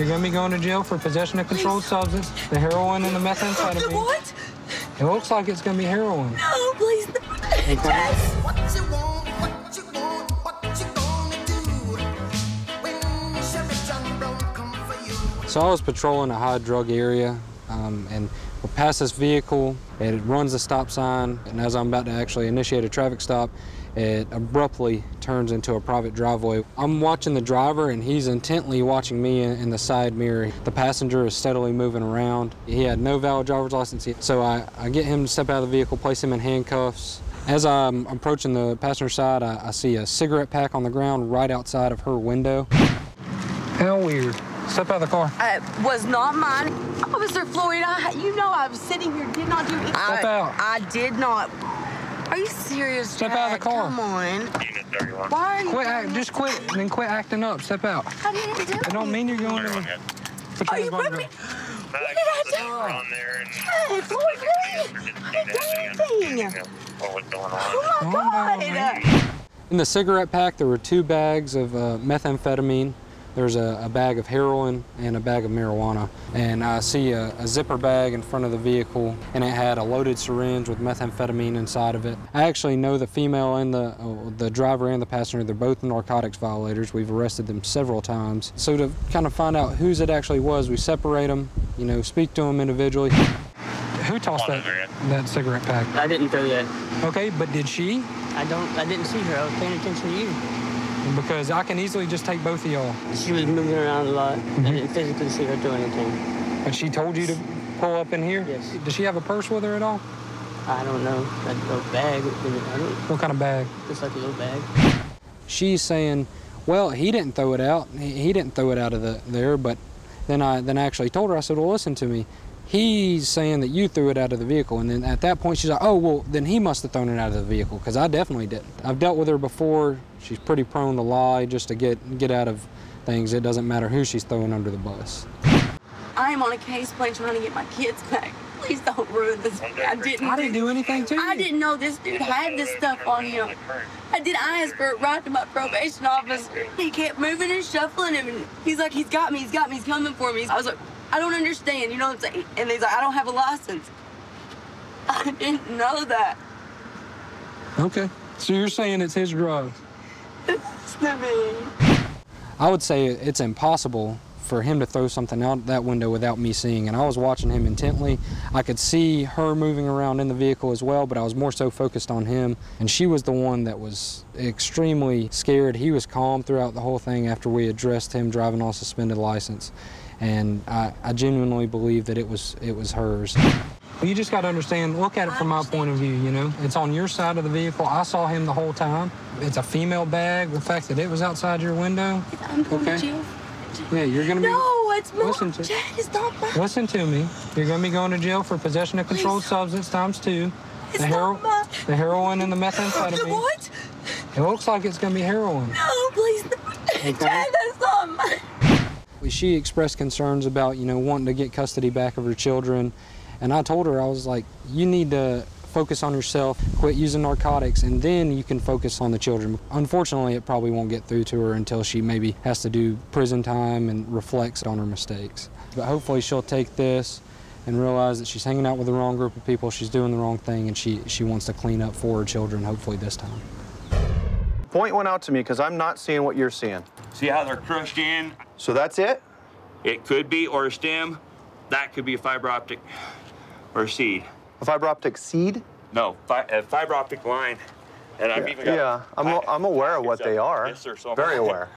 You're gonna be going to jail for possession of controlled substance, the heroin and the methamphetamine. What? It looks like it's gonna be heroin. No, please. Hey, Jess. So I was patrolling a high drug area, and we'll pass this vehicle. It runs the stop sign, and as I'm about to actually initiate a traffic stop, it abruptly turns into a private driveway. I'm watching the driver, and he's intently watching me in the side mirror. The passenger is steadily moving around. He had no valid driver's license, so I get him to step out of the vehicle, place him in handcuffs. As I'm approaching the passenger side, I see a cigarette pack on the ground right outside of her window. How weird. Step out of the car. Was not mine. Officer Floyd, you know I was sitting here, did not do anything. Step out. I did not. Are you serious, Jack? Step out of the car. Come on. Unit 31. Why are you just quit, and then quit acting up. Step out. I didn't do it. I don't mean you're going to... Are you rubbing me? What did I do? Hey, Floyd, what? I did anything. What was going on? Oh, my God. In the cigarette pack, there were 2 bags of methamphetamine. There's a bag of heroin and a bag of marijuana. And I see a zipper bag in front of the vehicle, and it had a loaded syringe with methamphetamine inside of it. I actually know the female and the driver and the passenger, they're both narcotics violators. We've arrested them several times. So to kind of find out whose it actually was, we separate them, you know, speak to them individually. Who tossed that cigarette pack? I didn't throw that. Okay, but did she? I didn't see her. I was paying attention to you. Because I can easily just take both of y'all. She was moving around a lot. Mm-hmm. I didn't physically see her do anything. And she told you to pull up in here? Yes. Does she have a purse with her at all? I don't know. Like a little bag. What kind of bag? Just like a little bag. She's saying, well, he didn't throw it out. He didn't throw it out of there. But then I actually told her, I said, well, listen to me. He's saying that you threw it out of the vehicle. And then at that point, she's like, oh, well, then he must have thrown it out of the vehicle, because I definitely didn't. I've dealt with her before. She's pretty prone to lie just to get out of things. It doesn't matter who she's throwing under the bus. I am on a case play trying to get my kids back. Please don't ruin this. I didn't do anything to you. I didn't know this dude had this stuff on him. I did ask for it right to my probation officer. He kept moving and shuffling him. And he's like, he's got me, he's coming for me. I was like, I don't understand, you know what I'm saying? And he's like, I don't have a license. I didn't know that. Okay, so you're saying it's his drugs? It's to me. I would say it's impossible for him to throw something out that window without me seeing, and I was watching him intently. I could see her moving around in the vehicle as well, but I was more so focused on him, and she was the one that was extremely scared. He was calm throughout the whole thing after we addressed him driving on suspended license. And I genuinely believe that it was hers. Well, you just got to understand, look at it from my point of view, you know? It's on your side of the vehicle. I saw him the whole time. It's a female bag. The fact that it was outside your window. I'm going to jail. Yeah, you're going to be... No, it's not. Listen to me. You're going to be going to jail for possession of controlled substance times 2. The heroin and the methamphetamine. What? It looks like it's going to be heroin. No, please not. Hey, Dad, that's not mine. She expressed concerns about, you know, wanting to get custody back of her children. And I told her, I was like, you need to focus on yourself, quit using narcotics, and then you can focus on the children. Unfortunately, it probably won't get through to her until she maybe has to do prison time and reflects on her mistakes. But hopefully she'll take this and realize that she's hanging out with the wrong group of people, she's doing the wrong thing, and she wants to clean up for her children, hopefully this time. Point one out to me, because I'm not seeing what you're seeing. See how they're crushed in? So that's it? It could be, or a stem. That could be a fiber optic or a seed. A fiber optic seed? No, a fiber optic line. And I've even got... Yeah, I'm aware of what they are. Yes, sir, so very aware.